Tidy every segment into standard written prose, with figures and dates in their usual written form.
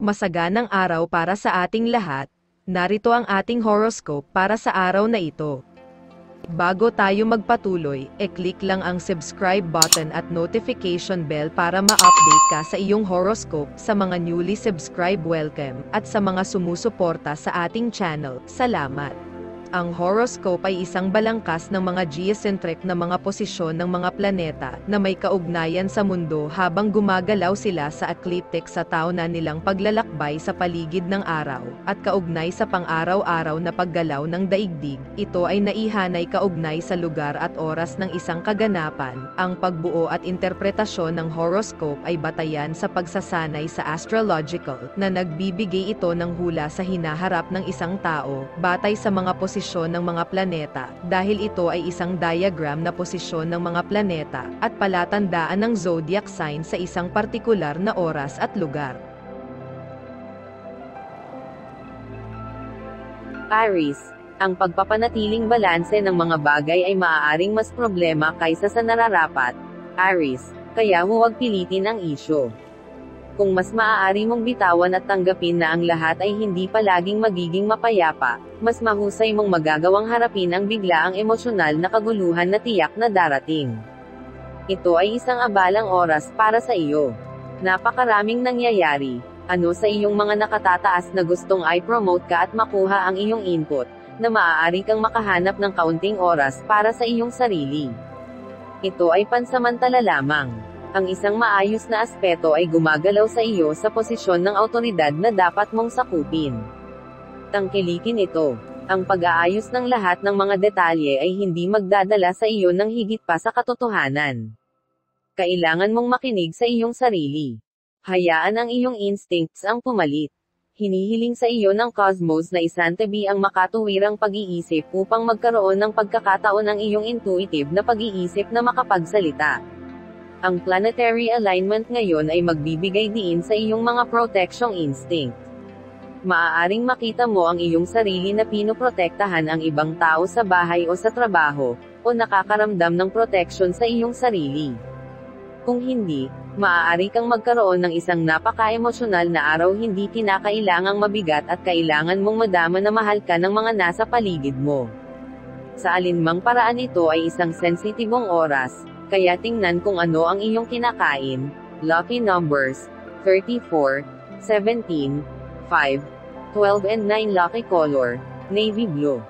Masaganang araw para sa ating lahat. Narito ang ating horoscope para sa araw na ito. Bago tayo magpatuloy, e-click lang ang subscribe button at notification bell para ma-update ka sa iyong horoscope. Sa mga newly subscribe, welcome, at sa mga sumusuporta sa ating channel, salamat. Ang horoscope ay isang balangkas ng mga geocentric na mga posisyon ng mga planeta na may kaugnayan sa mundo habang gumagalaw sila sa ecliptic sa taon na nilang paglalakbay sa paligid ng araw, at kaugnay sa pang-araw-araw na paggalaw ng daigdig. Ito ay naihanay kaugnay sa lugar at oras ng isang kaganapan. Ang pagbuo at interpretasyon ng horoscope ay batayan sa pagsasanay sa astrological na nagbibigay ito ng hula sa hinaharap ng isang tao, batay sa mga posisyon ng mga planeta, dahil ito ay isang diagram na posisyon ng mga planeta, at palatandaan ng zodiac sign sa isang partikular na oras at lugar. Aries, ang pagpapanatiling balanse ng mga bagay ay maaaring mas problema kaysa sa nararapat, Aries, kaya huwag pilitin ang isyu. Kung mas maaari mong bitawan at tanggapin na ang lahat ay hindi palaging magiging mapayapa, mas mahusay mong magagawang harapin ang biglaang emosyonal na kaguluhan na tiyak na darating. Ito ay isang abalang oras para sa iyo. Napakaraming nangyayari. Ano sa iyong mga nakatataas na gustong i-promote ka at makuha ang iyong input, na maaari kang makahanap ng kaunting oras para sa iyong sarili. Ito ay pansamantala lamang. Ang isang maayos na aspeto ay gumagalaw sa iyo sa posisyon ng autoridad na dapat mong sakupin. Tangkilikin ito. Ang pag-aayos ng lahat ng mga detalye ay hindi magdadala sa iyo ng higit pa sa katotohanan. Kailangan mong makinig sa iyong sarili. Hayaan ang iyong instincts ang pumalit. Hinihiling sa iyo ng cosmos na isantabi ang makatuwirang pag-iisip upang magkaroon ng pagkakataon ang iyong intuitive na pag-iisip na makapagsalita. Ang planetary alignment ngayon ay magbibigay diin sa iyong mga protectionary instinct. Maaaring makita mo ang iyong sarili na pinoprotektahan ang ibang tao sa bahay o sa trabaho, o nakakaramdam ng protection sa iyong sarili. Kung hindi, maaari kang magkaroon ng isang napaka-emosyonal na araw, hindi kinakailangang mabigat at kailangan mong madama na mahal ka ng mga nasa paligid mo. Sa alinmang paraan ito ay isang sensitibong oras. Kaya tingnan kung ano ang iyong kinakain. Lucky numbers, 34, 17, 5, 12 and 9. Lucky color, navy blue.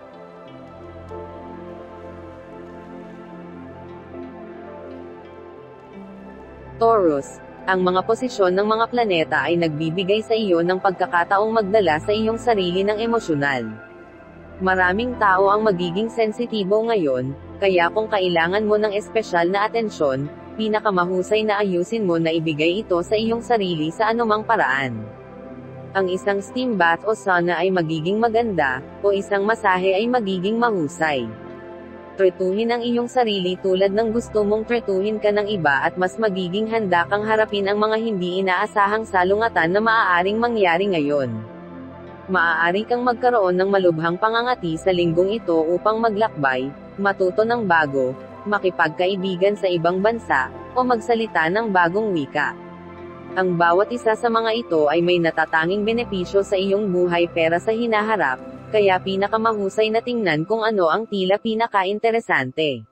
Taurus, ang mga posisyon ng mga planeta ay nagbibigay sa iyo ng pagkakataong magdala sa iyong sarili ng emosyonal. Maraming tao ang magiging sensitibo ngayon, kaya kung kailangan mo ng espesyal na atensyon, pinakamahusay na ayusin mo na ibigay ito sa iyong sarili sa anumang paraan. Ang isang steam bath o sauna ay magiging maganda, o isang masahe ay magiging mahusay. Trituhin ang iyong sarili tulad ng gusto mong trituhin ka ng iba, at mas magiging handa kang harapin ang mga hindi inaasahang salungatan na maaaring mangyari ngayon. Maaari kang magkaroon ng malubhang pangangati sa linggong ito upang maglakbay, matuto ng bago, makipagkaibigan sa ibang bansa, o magsalita ng bagong wika. Ang bawat isa sa mga ito ay may natatanging benepisyo sa iyong buhay pera sa hinaharap, kaya pinakamahusay na tingnan kung ano ang tila pinakainteresante.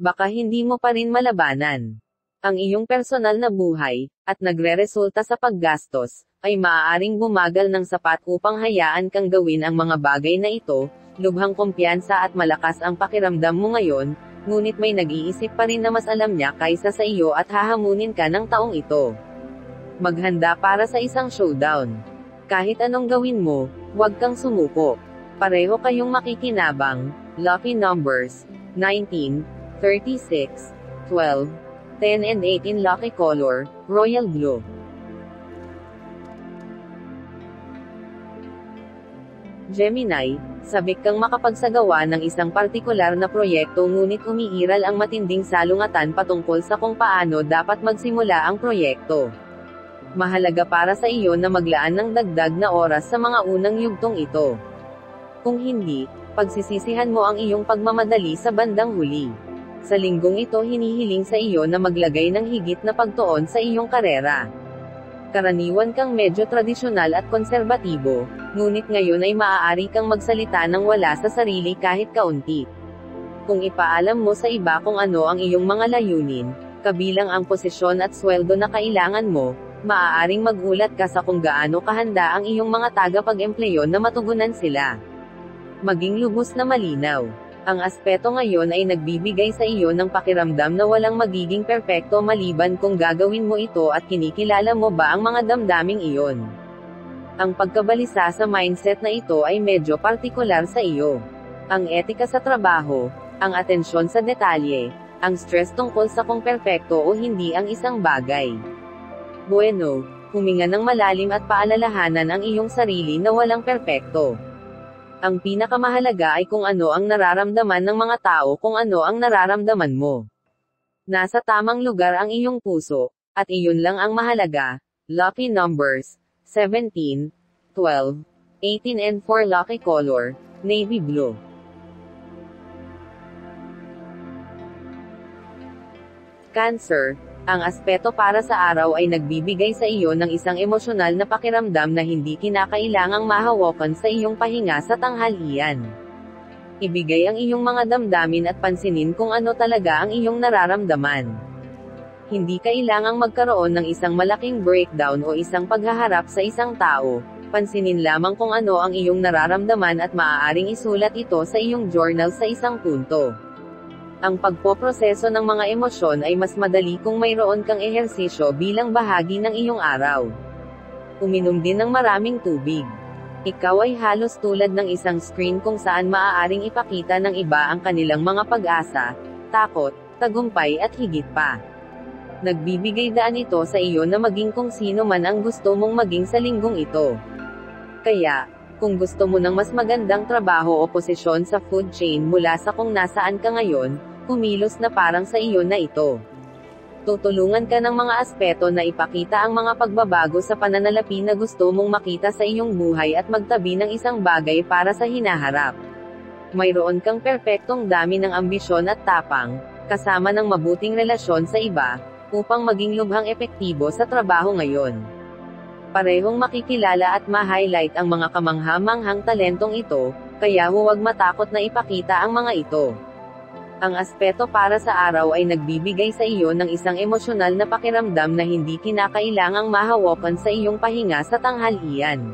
Baka hindi mo pa rin malabanan ang iyong personal na buhay, at nagreresulta sa paggastos, ay maaaring bumagal ng sapat upang hayaan kang gawin ang mga bagay na ito. Lubhang kumpiyansa at malakas ang pakiramdam mo ngayon, ngunit may nag-iisip pa rin na mas alam niya kaysa sa iyo at hahamunin ka ng taong ito. Maghanda para sa isang showdown. Kahit anong gawin mo, huwag kang sumuko. Pareho kayong makikinabang. Lucky numbers, 19, 36, 12, 10 and 18. Lucky color, royal blue. Gemini, sabik kang makapagsagawa ng isang partikular na proyekto, ngunit umiiral ang matinding salungatan patungkol sa kung paano dapat magsimula ang proyekto. Mahalaga para sa iyo na maglaan ng dagdag na oras sa mga unang yugtong ito. Kung hindi, pagsisisihan mo ang iyong pagmamadali sa bandang huli. Sa linggong ito, hinihiling sa iyo na maglagay ng higit na pagtuon sa iyong karera. Karaniwan kang medyo tradisyonal at konserbatibo, ngunit ngayon ay maaari kang magsalita ng wala sa sarili kahit kaunti. Kung ipaalam mo sa iba kung ano ang iyong mga layunin, kabilang ang posisyon at sweldo na kailangan mo, maaaring magulat ka sa kung gaano kahanda ang iyong mga tagapag-empleyo na matugunan sila. Maging lubos na malinaw. Ang aspeto ngayon ay nagbibigay sa iyo ng pakiramdam na walang magiging perpekto maliban kung gagawin mo ito at kinikilala mo ba ang mga damdaming iyon. Ang pagkabalisa sa mindset na ito ay medyo partikular sa iyo. Ang etika sa trabaho, ang atensyon sa detalye, ang stress tungkol sa kung perpekto o hindi ang isang bagay. Bueno, huminga ng malalim at paalalahanan ang iyong sarili na walang perpekto. Ang pinakamahalaga ay kung ano ang nararamdaman ng mga tao, kung ano ang nararamdaman mo. Nasa tamang lugar ang iyong puso, at iyon lang ang mahalaga. Lucky numbers, 17, 12, 18 and 4. Lucky color, navy blue. Cancer, ang aspeto para sa araw ay nagbibigay sa iyo ng isang emosyonal na pakiramdam na hindi kinakailangang mahawakan sa iyong pahinga sa tanghalian. Ibigay ang iyong mga damdamin at pansinin kung ano talaga ang iyong nararamdaman. Hindi kailangang magkaroon ng isang malaking breakdown o isang paghaharap sa isang tao, pansinin lamang kung ano ang iyong nararamdaman at maaaring isulat ito sa iyong journal sa isang punto. Ang pagpoproseso ng mga emosyon ay mas madali kung mayroon kang ehersisyo bilang bahagi ng iyong araw. Uminom din ng maraming tubig. Ikaw ay halos tulad ng isang screen kung saan maaaring ipakita ng iba ang kanilang mga pag-asa, takot, tagumpay at higit pa. Nagbibigay daan ito sa iyo na maging kung sino man ang gusto mong maging sa linggong ito. Kaya, kung gusto mo ng mas magandang trabaho o posisyon sa food chain mula sa kung nasaan ka ngayon, kumilos na parang sa iyo na ito. Tutulungan ka ng mga aspeto na ipakita ang mga pagbabago sa pananalapi na gusto mong makita sa iyong buhay at magtabi ng isang bagay para sa hinaharap. Mayroon kang perpektong dami ng ambisyon at tapang, kasama ng mabuting relasyon sa iba, upang maging lubhang epektibo sa trabaho ngayon. Parehong makikilala at ma-highlight ang mga kamangha-manghang talentong ito, kaya huwag matakot na ipakita ang mga ito. Ang aspeto para sa araw ay nagbibigay sa iyo ng isang emosyonal na pakiramdam na hindi kinakailangang mahawakan sa iyong pahinga sa tanghalian.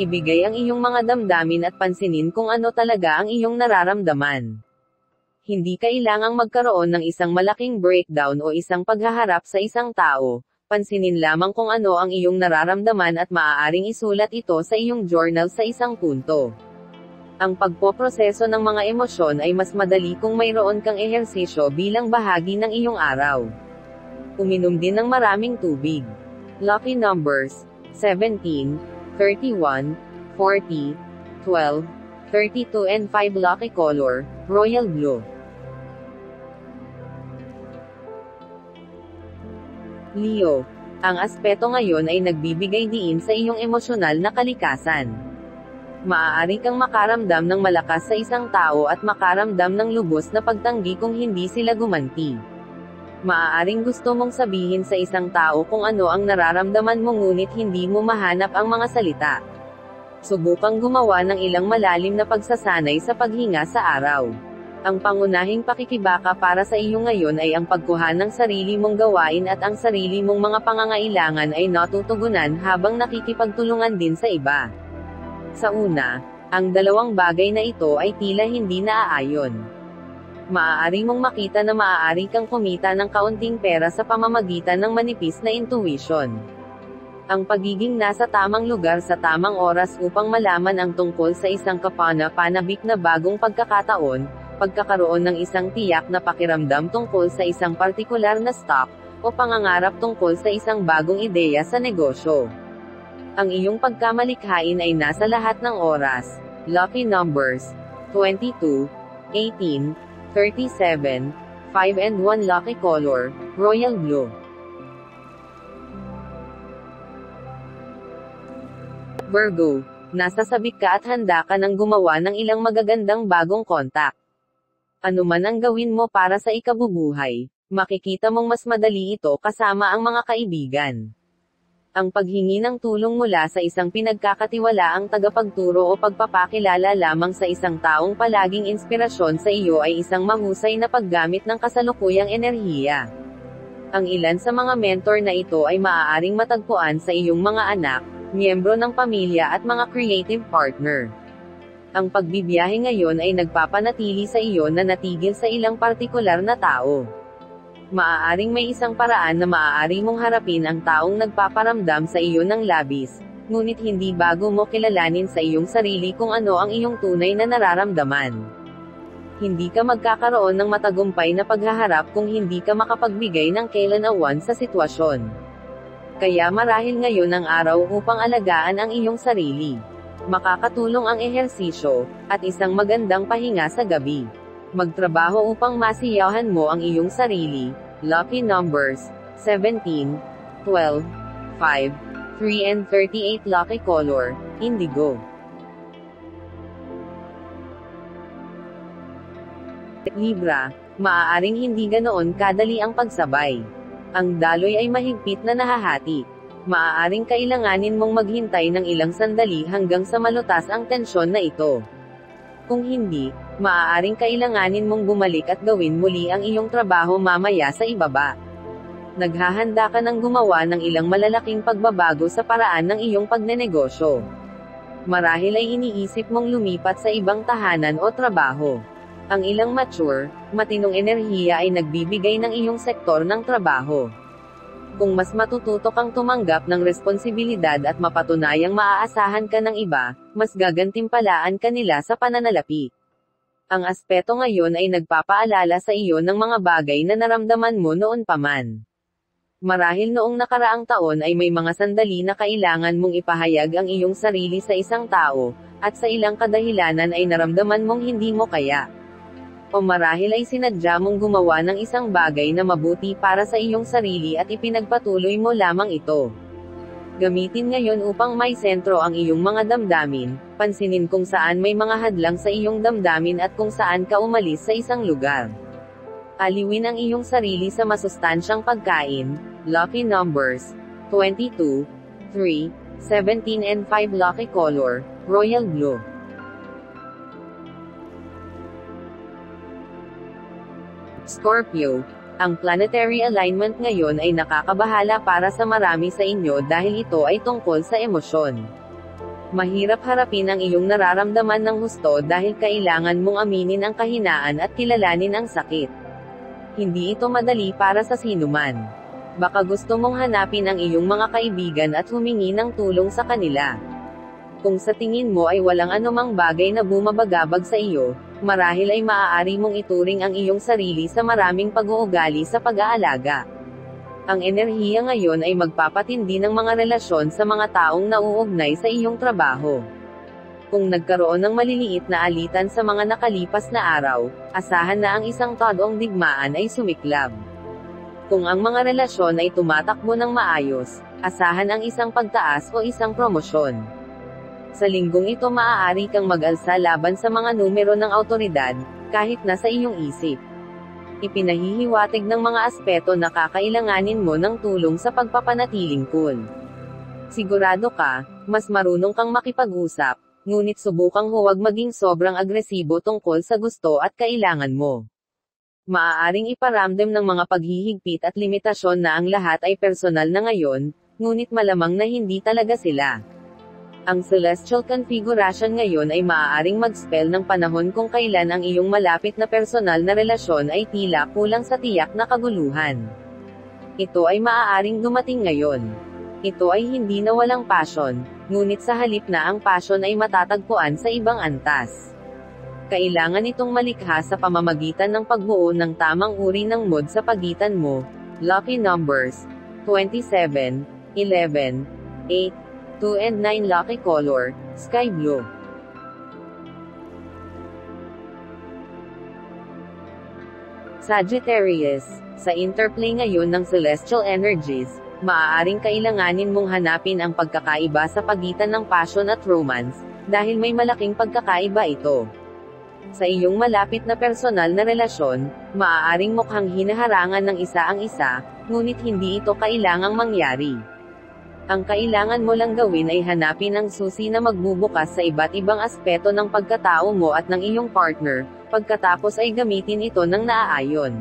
Ibigay ang iyong mga damdamin at pansinin kung ano talaga ang iyong nararamdaman. Hindi kailangang magkaroon ng isang malaking breakdown o isang paghaharap sa isang tao. Pansinin lamang kung ano ang iyong nararamdaman at maaaring isulat ito sa iyong journal sa isang punto. Ang pagpoproseso ng mga emosyon ay mas madali kung mayroon kang ehersisyo bilang bahagi ng iyong araw. Uminom din ng maraming tubig. Lucky numbers, 17, 31, 40, 12, 32 and 5. Lucky color, royal blue. Leo, ang aspeto ngayon ay nagbibigay diin sa iyong emosyonal na kalikasan. Maaari kang makaramdam ng malakas sa isang tao at makaramdam ng lubos na pagtanggi kung hindi sila gumanti. Maaaring gusto mong sabihin sa isang tao kung ano ang nararamdaman mo ngunit hindi mo mahanap ang mga salita. Subukang gumawa ng ilang malalim na pagsasanay sa paghinga sa araw. Ang pangunahing pakikibaka para sa iyo ngayon ay ang pagkuha ng sarili mong gawain at ang sarili mong mga pangangailangan ay natutugunan habang nakikipagtulungan din sa iba. Sa una, ang dalawang bagay na ito ay tila hindi naaayon. Maaari mong makita na maaari kang kumita ng kaunting pera sa pamamagitan ng manipis na intuition. Ang pagiging nasa tamang lugar sa tamang oras upang malaman ang tungkol sa isang kapanapanabik na bagong pagkakataon, pagkakaroon ng isang tiyak na pakiramdam tungkol sa isang partikular na stock, o pangangarap tungkol sa isang bagong ideya sa negosyo. Ang iyong pagkamalikhain ay nasa lahat ng oras. Lucky numbers, 22, 18, 37, 5 and 1. Lucky color, royal blue. Virgo, nasa sabik ka at handa ka ng gumawa ng ilang magagandang bagong kontak. Ano man ang gawin mo para sa ikabubuhay, makikita mong mas madali ito kasama ang mga kaibigan. Ang paghingi ng tulong mula sa isang pinagkakatiwalaang tagapagturo o pagpapakilala lamang sa isang taong palaging inspirasyon sa iyo ay isang mahusay na paggamit ng kasalukuyang enerhiya. Ang ilan sa mga mentor na ito ay maaaring matagpuan sa iyong mga anak, miyembro ng pamilya at mga creative partner. Ang pagbibiyahe ngayon ay nagpapanatili sa iyo na natigil sa ilang partikular na tao. Maaaring may isang paraan na maaari mong harapin ang taong nagpaparamdam sa iyo ng labis, ngunit hindi bago mo kilalanin sa iyong sarili kung ano ang iyong tunay na nararamdaman. Hindi ka magkakaroon ng matagumpay na paghaharap kung hindi ka makapagbigay ng kailanawan sa sitwasyon. Kaya marahil ngayon ang araw upang alagaan ang iyong sarili. Makakatulong ang ehersisyo, at isang magandang pahinga sa gabi. Magtrabaho upang masiyahan mo ang iyong sarili. Lucky numbers, 17, 12, 5, 3 and 38. Lucky color, indigo. Libra, maaaring hindi ganoon kadali ang pagsabay. Ang daloy ay mahigpit na nahahati. Maaaring kailanganin mong maghintay ng ilang sandali hanggang sa malutas ang tensyon na ito. Kung hindi, maaaring kailanganin mong bumalik at gawin muli ang iyong trabaho mamaya sa ibaba. Naghahanda ka ng gumawa ng ilang malalaking pagbabago sa paraan ng iyong pagnenegosyo. Marahil ay iniisip mong lumipat sa ibang tahanan o trabaho. Ang ilang mature, matinong enerhiya ay nagbibigay ng iyong sektor ng trabaho. Kung mas matututo kang tumanggap ng responsibilidad at mapatunayang maaasahan ka ng iba, mas gagantimpalaan ka nila sa pananalapi. Ang aspeto ngayon ay nagpapaalala sa iyo ng mga bagay na naramdaman mo noon paman. Marahil noong nakaraang taon ay may mga sandali na kailangan mong ipahayag ang iyong sarili sa isang tao, at sa ilang kadahilanan ay naramdaman mong hindi mo kaya. O marahil ay sinadya mong gumawa ng isang bagay na mabuti para sa iyong sarili at ipinagpatuloy mo lamang ito. Gamitin ngayon upang maisentro ang iyong mga damdamin, pansinin kung saan may mga hadlang sa iyong damdamin at kung saan ka umalis sa isang lugar. Aliwin ang iyong sarili sa masustansyang pagkain. Lucky numbers, 22, 3, 17 and 5. Lucky color, royal blue. Scorpio, ang planetary alignment ngayon ay nakakabahala para sa marami sa inyo dahil ito ay tungkol sa emosyon. Mahirap harapin ang iyong nararamdaman ng husto dahil kailangan mong aminin ang kahinaan at kilalanin ang sakit. Hindi ito madali para sa sinuman. Baka gusto mong hanapin ang iyong mga kaibigan at humingi ng tulong sa kanila. Kung sa tingin mo ay walang anumang bagay na bumabagabag sa iyo, marahil ay maaari mong ituring ang iyong sarili sa maraming pag-uugali sa pag-aalaga. Ang enerhiya ngayon ay magpapatindi ng mga relasyon sa mga taong nauugnay sa iyong trabaho. Kung nagkaroon ng maliliit na alitan sa mga nakalipas na araw, asahan na ang isang totoong digmaan ay sumiklab. Kung ang mga relasyon ay tumatakbo ng maayos, asahan ang isang pagtaas o isang promosyon. Sa linggong ito maaari kang mag-alsa laban sa mga numero ng autoridad, kahit na sa iyong isip. Ipinahihiwatig ng mga aspeto na kakailanganin mo ng tulong sa pagpapanatiling cool. Sigurado ka, mas marunong kang makipag-usap, ngunit subukang huwag maging sobrang agresibo tungkol sa gusto at kailangan mo. Maaaring iparamdam ng mga paghihigpit at limitasyon na ang lahat ay personal na ngayon, ngunit malamang na hindi talaga sila. Ang celestial configuration ngayon ay maaaring mag-spell ng panahon kung kailan ang iyong malapit na personal na relasyon ay tila kulang sa tiyak na kaguluhan. Ito ay maaaring dumating ngayon. Ito ay hindi na walang passion, ngunit sa halip na ang passion ay matatagpuan sa ibang antas. Kailangan itong malikha sa pamamagitan ng pagbuo ng tamang uri ng mood sa pagitan mo. Lucky numbers, 27, 11, 8, 2 and 9. Lucky color, sky blue. Sagittarius, sa interplay ngayon ng celestial energies, maaaring kailanganin mong hanapin ang pagkakaiba sa pagitan ng passion at romance, dahil may malaking pagkakaiba ito. Sa iyong malapit na personal na relasyon, maaaring mukhang hinaharangan ng isa ang isa, ngunit hindi ito kailangang mangyari. Ang kailangan mo lang gawin ay hanapin ang susi na magbubukas sa iba't ibang aspeto ng pagkatao mo at ng iyong partner, pagkatapos ay gamitin ito ng naaayon.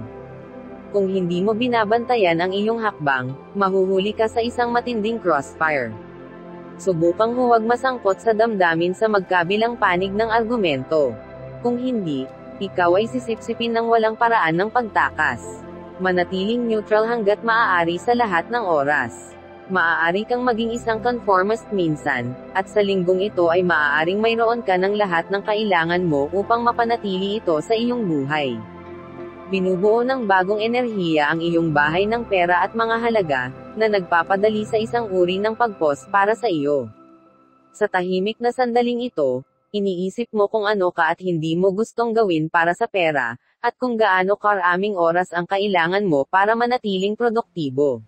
Kung hindi mo binabantayan ang iyong hakbang, mahuhuli ka sa isang matinding crossfire. Subukang huwag masangkot sa damdamin sa magkabilang panig ng argumento. Kung hindi, ikaw ay sisipsipin ng walang paraan ng pagtakas. Manatiling neutral hanggat maaari sa lahat ng oras. Maaari kang maging isang conformist minsan, at sa linggong ito ay maaaring mayroon ka ng lahat ng kailangan mo upang mapanatili ito sa iyong buhay. Binubuo ng bagong enerhiya ang iyong bahay ng pera at mga halaga, na nagpapadali sa isang uri ng pagpos para sa iyo. Sa tahimik na sandaling ito, iniisip mo kung ano ka at hindi mo gustong gawin para sa pera, at kung gaano karaming oras ang kailangan mo para manatiling produktibo.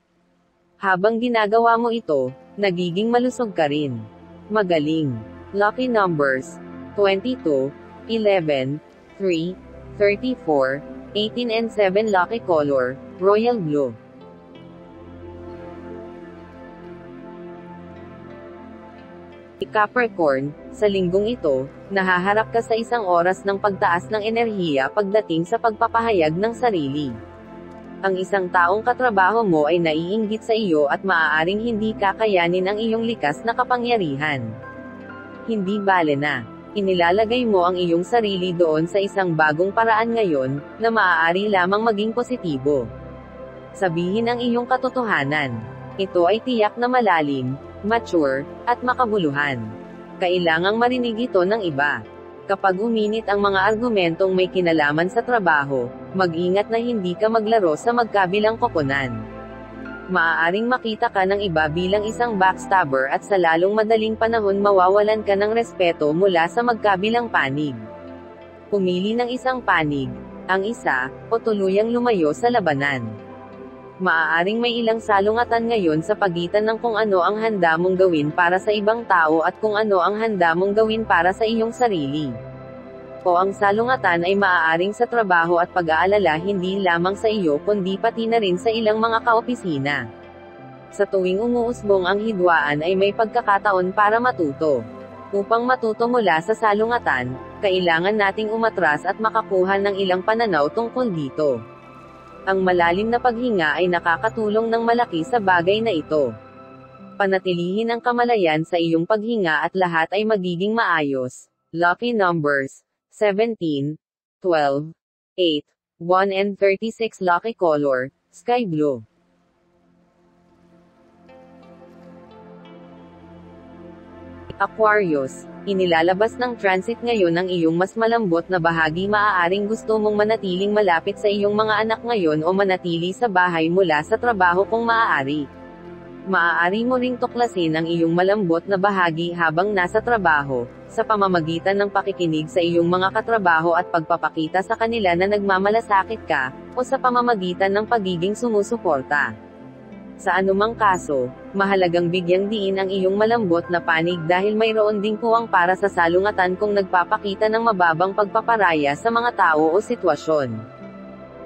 Habang ginagawa mo ito, nagiging malusog ka rin. Magaling. Lucky numbers: 22, 11, 3, 34, 18 and 7. Lucky color: royal blue. Capricorn, sa linggong ito, nahaharap ka sa isang oras ng pagtaas ng enerhiya pagdating sa pagpapahayag ng sarili. Ang isang taong katrabaho mo ay naiinggit sa iyo at maaaring hindi kakayanin ang iyong likas na kapangyarihan. Hindi bale na. Inilalagay mo ang iyong sarili doon sa isang bagong paraan ngayon, na maaari lamang maging positibo. Sabihin ang iyong katotohanan. Ito ay tiyak na malalim, mature, at makabuluhan. Kailangang marinig ito ng iba. Kapag uminit ang mga argumentong may kinalaman sa trabaho, mag-ingat na hindi ka maglaro sa magkabilang koponan. Maaaring makita ka ng iba bilang isang backstabber at sa lalong madaling panahon mawawalan ka ng respeto mula sa magkabilang panig. Pumili ng isang panig, ang isa, o tuluyang lumayo sa labanan. Maaaring may ilang salungatan ngayon sa pagitan ng kung ano ang handa mong gawin para sa ibang tao at kung ano ang handa mong gawin para sa iyong sarili. O ang salungatan ay maaaring sa trabaho at pag-aalala hindi lamang sa iyo kundi pati na rin sa ilang mga kaopisina. Sa tuwing umuusbong ang hidwaan ay may pagkakataon para matuto. Upang matuto mula sa salungatan, kailangan nating umatras at makakuha ng ilang pananaw tungkol dito. Ang malalim na paghinga ay nakakatulong ng malaki sa bagay na ito. Panatilihin ang kamalayan sa iyong paghinga at lahat ay magiging maayos. Lucky numbers: 17, 12, 8, 1 and 36. Lucky color: sky blue. Aquarius, inilalabas ng transit ngayon ang iyong mas malambot na bahagi. Maaaring gusto mong manatiling malapit sa iyong mga anak ngayon o manatili sa bahay mula sa trabaho kung maaari. Maaari mo ring tuklasin ang iyong malambot na bahagi habang nasa trabaho, sa pamamagitan ng pakikinig sa iyong mga katrabaho at pagpapakita sa kanila na nagmamalasakit ka, o sa pamamagitan ng pagiging sumusuporta. Sa anumang kaso, mahalagang bigyang diin ang iyong malambot na panig dahil mayroon ding puwang para sa salungatan kung nagpapakita ng mababang pagpaparaya sa mga tao o sitwasyon.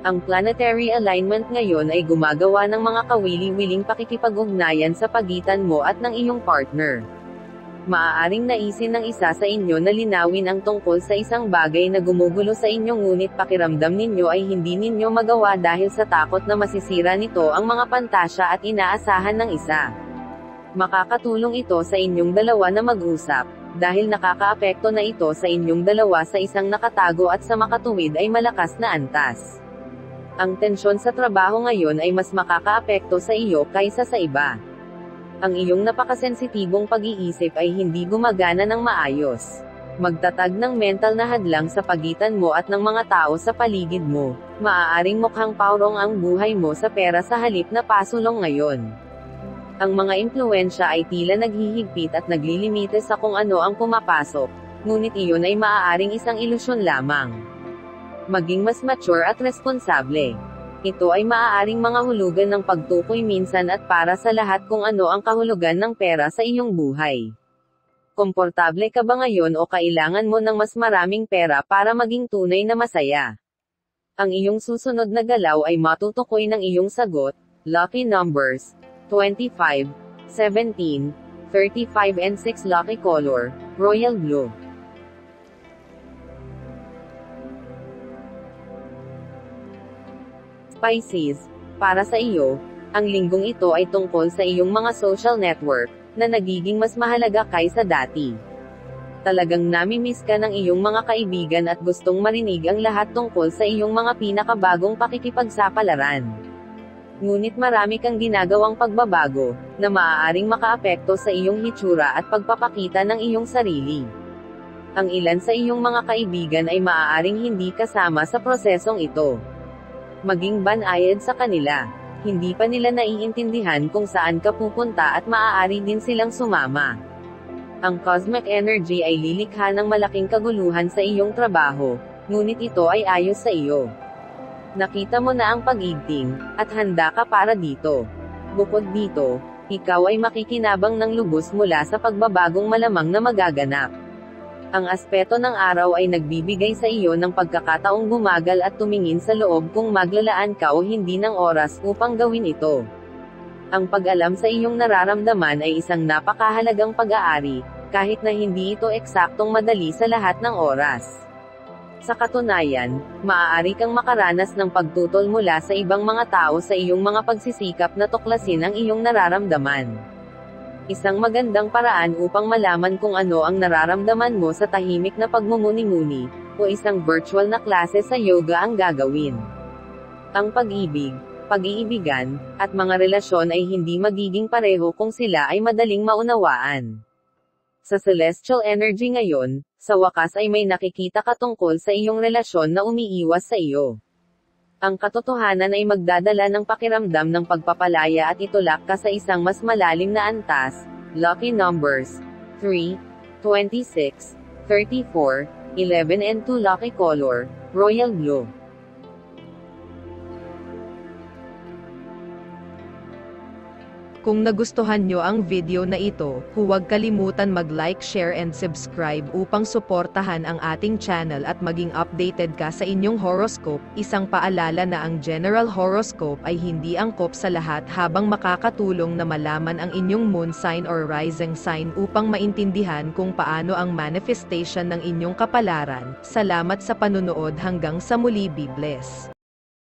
Ang planetary alignment ngayon ay gumagawa ng mga kawili-wiling pakikipag-ugnayan sa pagitan mo at ng iyong partner. Maaaring naisin ng isa sa inyo na linawin ang tungkol sa isang bagay na gumugulo sa inyo ngunit pakiramdam ninyo ay hindi ninyo magawa dahil sa takot na masisira nito ang mga pantasya at inaasahan ng isa. Makakatulong ito sa inyong dalawa na mag-usap, dahil nakakaapekto na ito sa inyong dalawa sa isang nakatago at sa makatuwid ay malakas na antas. Ang tensyon sa trabaho ngayon ay mas makakaapekto sa iyo kaysa sa iba. Ang iyong napakasensitibong pag-iisip ay hindi gumagana ng maayos. Magtatag ng mental na hadlang sa pagitan mo at ng mga tao sa paligid mo. Maaaring mukhang paurong ang buhay mo sa pera sa halip na pasulong ngayon. Ang mga impluwensya ay tila naghihigpit at naglilimite sa kung ano ang pumapasok, ngunit iyon ay maaaring isang ilusyon lamang. Maging mas mature at responsable. Ito ay maaaring mga hulugan ng pagtukoy minsan at para sa lahat kung ano ang kahulugan ng pera sa iyong buhay. Komportable ka ba ngayon o kailangan mo ng mas maraming pera para maging tunay na masaya? Ang iyong susunod na galaw ay matutukoy ng iyong sagot. Lucky numbers: 25, 28, 17, 35 and 6 Lucky color, royal blue. Pisces, para sa iyo, ang linggong ito ay tungkol sa iyong mga social network, na nagiging mas mahalaga kaysa dati. Talagang nami-miss ka ng iyong mga kaibigan at gustong marinig ang lahat tungkol sa iyong mga pinakabagong pakikipagsapalaran. Ngunit marami kang ginagawang pagbabago, na maaaring makaapekto sa iyong hitsura at pagpapakita ng iyong sarili. Ang ilan sa iyong mga kaibigan ay maaaring hindi kasama sa prosesong ito. Maging banayad sa kanila, hindi pa nila naiintindihan kung saan ka pupunta at maaari din silang sumama. Ang cosmic energy ay lilikha ng malaking kaguluhan sa iyong trabaho, ngunit ito ay ayos sa iyo. Nakita mo na ang pag-igting, at handa ka para dito. Bukod dito, ikaw ay makikinabang ng lubos mula sa pagbabagong malamang na magaganap. Ang aspeto ng araw ay nagbibigay sa iyo ng pagkakataong bumagal at tumingin sa loob kung maglalaan ka o hindi ng oras upang gawin ito. Ang pag-alam sa iyong nararamdaman ay isang napakahalagang pag-aari, kahit na hindi ito eksaktong madali sa lahat ng oras. Sa katunayan, maaari kang makaranas ng pagtutol mula sa ibang mga tao sa iyong mga pagsisikap na tuklasin ang iyong nararamdaman. Isang magandang paraan upang malaman kung ano ang nararamdaman mo sa tahimik na pagmumuni-muni, o isang virtual na klase sa yoga ang gagawin. Ang pag-ibig, pag-iibigan, at mga relasyon ay hindi magiging pareho kung sila ay madaling maunawaan. Sa celestial energy ngayon, sa wakas ay may nakikita ka tungkol sa iyong relasyon na umiiwas sa iyo. Ang katotohanan ay magdadala ng pakiramdam ng pagpapalaya at itulak ka sa isang mas malalim na antas. Lucky numbers, 3, 26, 34, 11 and 2 Lucky color, royal blue. Kung nagustuhan nyo ang video na ito, huwag kalimutan mag-like, share and subscribe upang suportahan ang ating channel at maging updated ka sa inyong horoscope. Isang paalala na ang general horoscope ay hindi angkop sa lahat, habang makakatulong na malaman ang inyong moon sign or rising sign upang maintindihan kung paano ang manifestation ng inyong kapalaran. Salamat sa panunood, hanggang sa muli, be blessed.